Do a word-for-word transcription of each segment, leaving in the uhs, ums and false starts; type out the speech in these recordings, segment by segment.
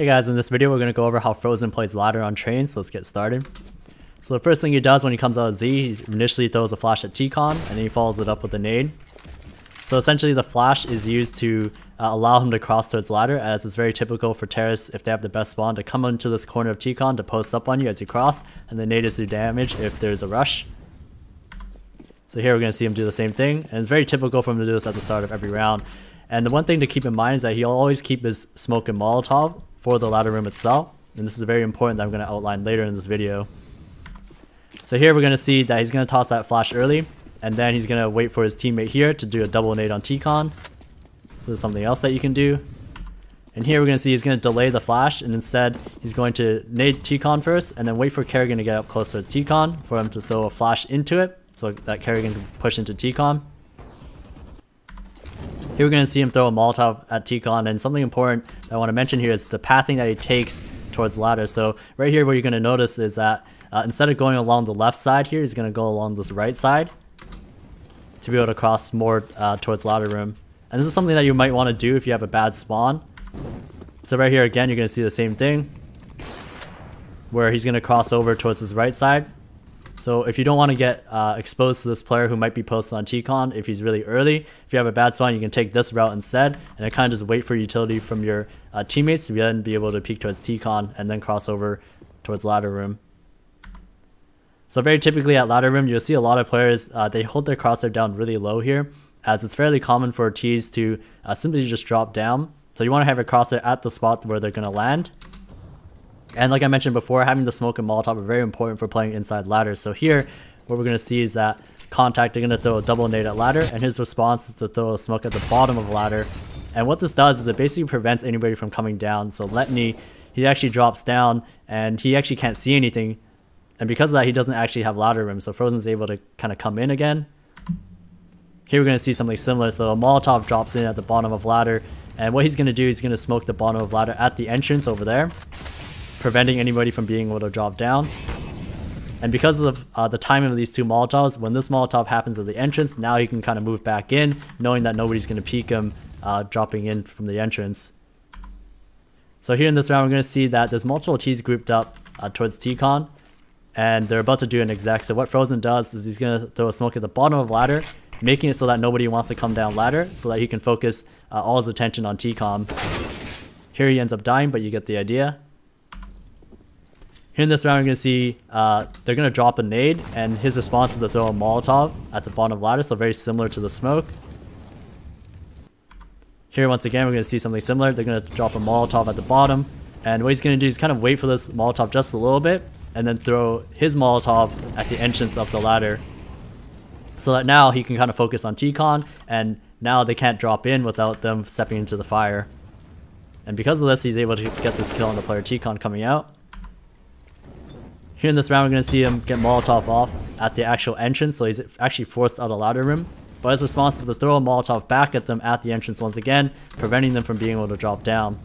Hey guys, in this video we're going to go over how Frozen plays Ladder on Train, so let's get started. So the first thing he does when he comes out of Z, he initially throws a flash at TCon, and then he follows it up with a nade. So essentially the flash is used to uh, allow him to cross towards Ladder, as it's very typical for Terrorists, if they have the best spawn, to come into this corner of TCon to post up on you as you cross, and the nade is to do damage if there's a rush. So here we're going to see him do the same thing, and it's very typical for him to do this at the start of every round. And the one thing to keep in mind is that he'll always keep his smoke and Molotov for the ladder room itself, and this is very important that I'm going to outline later in this video. So here we're going to see that he's going to toss that flash early, and then he's going to wait for his teammate here to do a double nade on TCon. So there's something else that you can do. And here we're going to see he's going to delay the flash, and instead he's going to nade TCon first and then wait for Karrigan to get up close to his TCon for him to throw a flash into it so that Karrigan can push into TCon. Here we're going to see him throw a Molotov at TCon, and something important that I want to mention here is the pathing that he takes towards Ladder. So right here what you're going to notice is that uh, instead of going along the left side here, he's going to go along this right side to be able to cross more uh, towards Ladder room. And this is something that you might want to do if you have a bad spawn. So right here again you're going to see the same thing where he's going to cross over towards his right side. So if you don't want to get uh, exposed to this player who might be posted on TCon if he's really early, if you have a bad spawn, you can take this route instead, and it kind of just wait for utility from your uh, teammates to then be able to peek towards TCon and then cross over towards Ladder room. So very typically at Ladder room, you'll see a lot of players, uh, they hold their crosshair down really low here, as it's fairly common for Ts to uh, simply just drop down. So you want to have your crosshair at the spot where they're going to land. And like I mentioned before, having the smoke and Molotov are very important for playing inside Ladder. So here, what we're going to see is that Contact, they're going to throw a double nade at Ladder, and his response is to throw a smoke at the bottom of Ladder. And what this does is it basically prevents anybody from coming down. So Letney, he actually drops down, and he actually can't see anything. And because of that, he doesn't actually have Ladder room, so Frozen's able to kind of come in again. Here we're going to see something similar. So a Molotov drops in at the bottom of Ladder, and what he's going to do is he's going to smoke the bottom of Ladder at the entrance over there, preventing anybody from being able to drop down. And because of uh, the timing of these two Molotovs, when this Molotov happens at the entrance, now he can kind of move back in, knowing that nobody's going to peek him uh, dropping in from the entrance. So here in this round, we're going to see that there's multiple Ts grouped up uh, towards TCon, and they're about to do an exec. So what Frozen does is he's going to throw a smoke at the bottom of Ladder, making it so that nobody wants to come down Ladder, so that he can focus uh, all his attention on TCon. Here he ends up dying, but you get the idea. Here in this round, we're going to see uh, they're going to drop a nade, and his response is to throw a Molotov at the bottom of Ladder, so very similar to the smoke. Here, once again, we're going to see something similar. They're going to drop a Molotov at the bottom, and what he's going to do is kind of wait for this Molotov just a little bit, and then throw his Molotov at the entrance of the Ladder, so that now he can kind of focus on TCon, and now they can't drop in without them stepping into the fire. And because of this, he's able to get this kill on the player TCon coming out. Here in this round, we're going to see him get Molotov off at the actual entrance, so he's actually forced out of Ladder room. But his response is to throw a Molotov back at them at the entrance once again, preventing them from being able to drop down.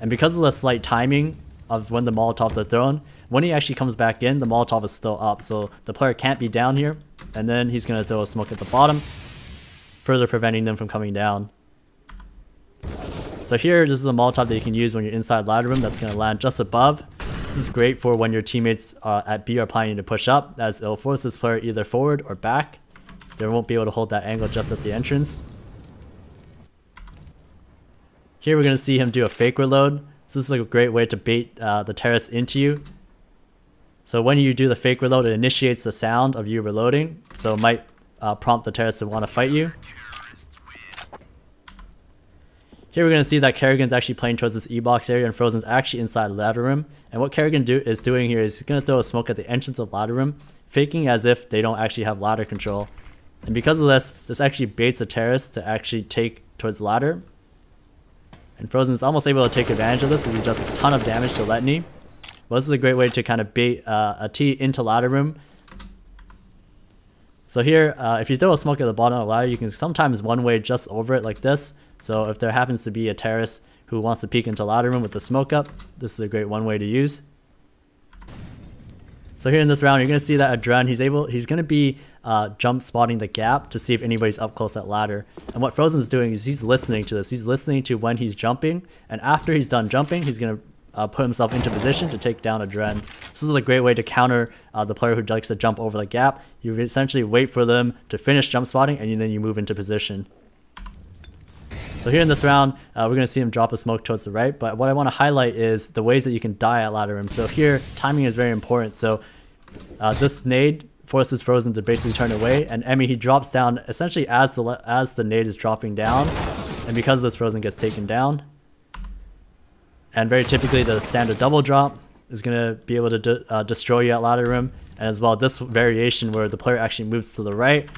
And because of the slight timing of when the Molotovs are thrown, when he actually comes back in, the Molotov is still up, so the player can't be down here. And then he's going to throw a smoke at the bottom, further preventing them from coming down. So here, this is a Molotov that you can use when you're inside Ladder room that's going to land just above. This is great for when your teammates uh, at B are planning to push up, as it'll force this player either forward or back. They won't be able to hold that angle just at the entrance. Here we're going to see him do a fake reload. So this is a great way to bait uh, the terrorists into you. So when you do the fake reload, it initiates the sound of you reloading, so it might uh, prompt the terrorists to want to fight you. Here we're going to see that Karrigan's actually playing towards this ebox area, and Frozen's actually inside Ladder room. And what Karrigan do is doing here is he's going to throw a smoke at the entrance of Ladder room, faking as if they don't actually have Ladder control. And because of this, this actually baits a terrorist to actually take towards Ladder. And Frozen's almost able to take advantage of this as he does a ton of damage to Letney. Well, this is a great way to kind of bait uh, a T into Ladder room. So here, uh, if you throw a smoke at the bottom of Ladder, you can sometimes one-way just over it like this. So if there happens to be a terrorist who wants to peek into Ladder room with the smoke up, this is a great one way to use. So here in this round, you're going to see that Adren, he's able, he's going to be uh, jump spotting the gap to see if anybody's up close at ladder. And what Frozen's doing is he's listening to this. He's listening to when he's jumping, and after he's done jumping, he's going to uh, put himself into position to take down Adren. This is a great way to counter uh, the player who likes to jump over the gap. You essentially wait for them to finish jump spotting, and then you move into position. So here in this round, uh, we're going to see him drop a smoke towards the right, but what I want to highlight is the ways that you can die at ladder room. So here, timing is very important. So uh, this nade forces Frozen to basically turn away, and Emi, he drops down essentially as the, as the nade is dropping down, and because of this, Frozen gets taken down. And very typically, the standard double drop is going to be able to de uh, destroy you at ladder room, and as well, this variation where the player actually moves to the right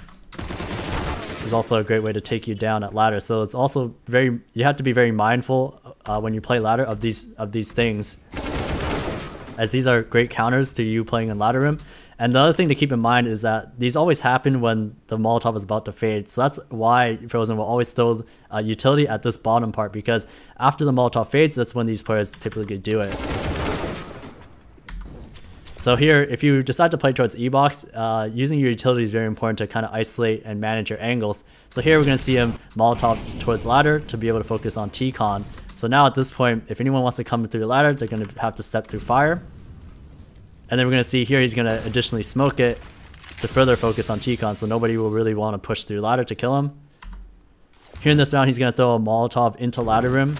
is also a great way to take you down at ladder. So it's also very, you have to be very mindful uh, when you play ladder of these of these things, as these are great counters to you playing in ladder room. And the other thing to keep in mind is that these always happen when the Molotov is about to fade. So that's why Frozen will always throw uh, utility at this bottom part, because after the Molotov fades, that's when these players typically do it. So here, if you decide to play towards ebox, uh, using your utility is very important to kind of isolate and manage your angles. So here we're going to see him Molotov towards ladder to be able to focus on TCon. So now at this point, if anyone wants to come through ladder, they're going to have to step through fire. And then we're going to see here he's going to additionally smoke it to further focus on TCon, so nobody will really want to push through ladder to kill him. Here in this round, he's going to throw a Molotov into ladder room,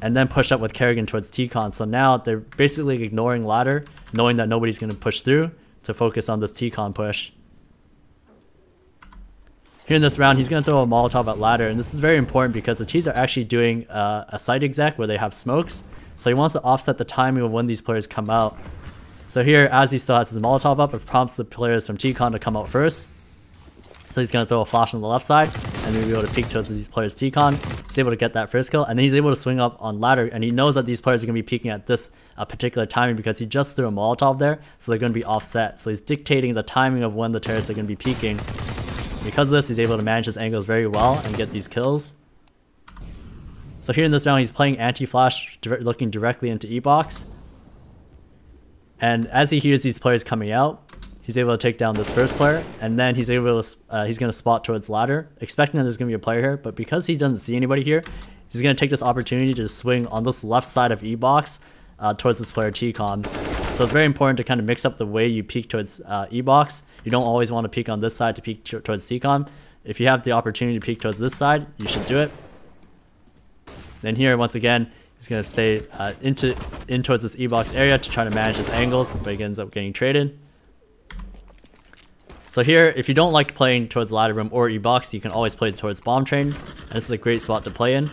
and then push up with Karrigan towards TCon. So now they're basically ignoring ladder, knowing that nobody's going to push through to focus on this TCon push. Here in this round, he's going to throw a Molotov at ladder, and this is very important because the Ts are actually doing uh, a site exec where they have smokes. So he wants to offset the timing of when these players come out. So here, as he still has his Molotov up, it prompts the players from TCon to come out first. So he's going to throw a flash on the left side, and then be able to peek towards these players' TCon. He's able to get that first kill, and then he's able to swing up on ladder, and he knows that these players are going to be peeking at this uh, particular timing because he just threw a Molotov there, so they're going to be offset. So he's dictating the timing of when the terrorists are going to be peeking. Because of this, he's able to manage his angles very well and get these kills. So here in this round, he's playing anti-flash, di looking directly into ebox. And as he hears these players coming out, he's able to take down this first player, and then he's able to, uh, he's going to spot towards ladder, expecting that there's going to be a player here, but because he doesn't see anybody here, he's going to take this opportunity to swing on this left side of ebox uh, towards this player TCon. So it's very important to kind of mix up the way you peek towards uh, ebox. You don't always want to peek on this side to peek towards TCon. If you have the opportunity to peek towards this side, you should do it. Then here, once again, he's going to stay uh, into in towards this ebox area to try to manage his angles, but he ends up getting traded. So here, if you don't like playing towards ladder room or ebox, you can always play towards bomb train, and this is a great spot to play in.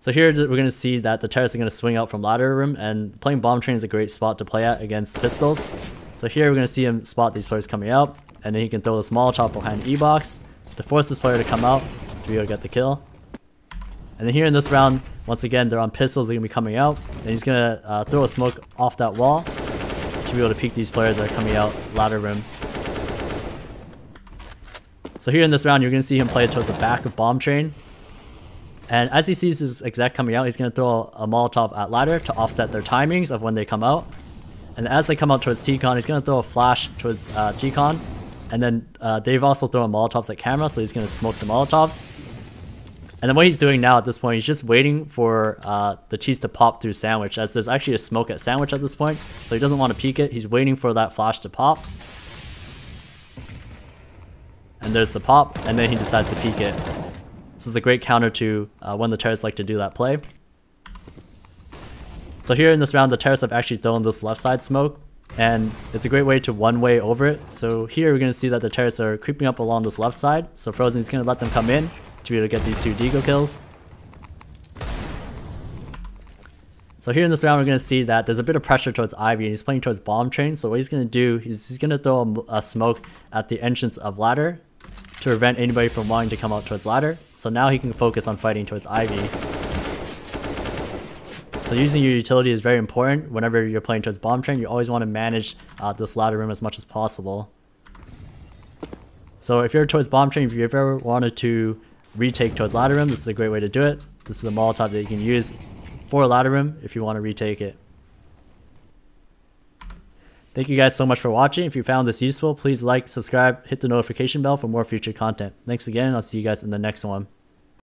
So here we're going to see that the terrorists are going to swing out from ladder room, and playing bomb train is a great spot to play at against pistols. So here we're going to see him spot these players coming out, and then he can throw this Molotov behind ebox to force this player to come out to be able to get the kill. And then here in this round, once again, they're on pistols, they're going to be coming out, and he's going to uh, throw a smoke off that wall to be able to peek these players that are coming out ladder room. So here in this round, you're going to see him play towards the back of bomb train. And as he sees his exec coming out, he's going to throw a Molotov at ladder to offset their timings of when they come out. And as they come out towards TCon, he's going to throw a flash towards uh, TCon. And then uh, they've also thrown Molotovs at camera, so he's going to smoke the Molotovs. And then what he's doing now at this point, he's just waiting for uh, the Ts to pop through sandwich, as there's actually a smoke at sandwich at this point. So he doesn't want to peek it. He's waiting for that flash to pop. And there's the pop, and then he decides to peek it. This is a great counter to uh, when the terrorists like to do that play. So here in this round, the terrorists have actually thrown this left side smoke, and it's a great way to one-way over it. So here we're going to see that the terrorists are creeping up along this left side, so Frozen is going to let them come in to be able to get these two deagle kills. So here in this round, we're going to see that there's a bit of pressure towards Ivy, and he's playing towards bomb train. So what he's going to do is he's going to throw a, a smoke at the entrance of ladder to prevent anybody from wanting to come out towards ladder. So now he can focus on fighting towards Ivy. So using your utility is very important. Whenever you're playing towards bomb train, you always want to manage uh, this ladder room as much as possible. So if you're towards bomb train, if you ever wanted to retake towards ladder room, this is a great way to do it. This is a Molotov that you can use for ladder room if you want to retake it. Thank you guys so much for watching. If you found this useful, please like, subscribe, hit the notification bell for more future content. Thanks again, and I'll see you guys in the next one.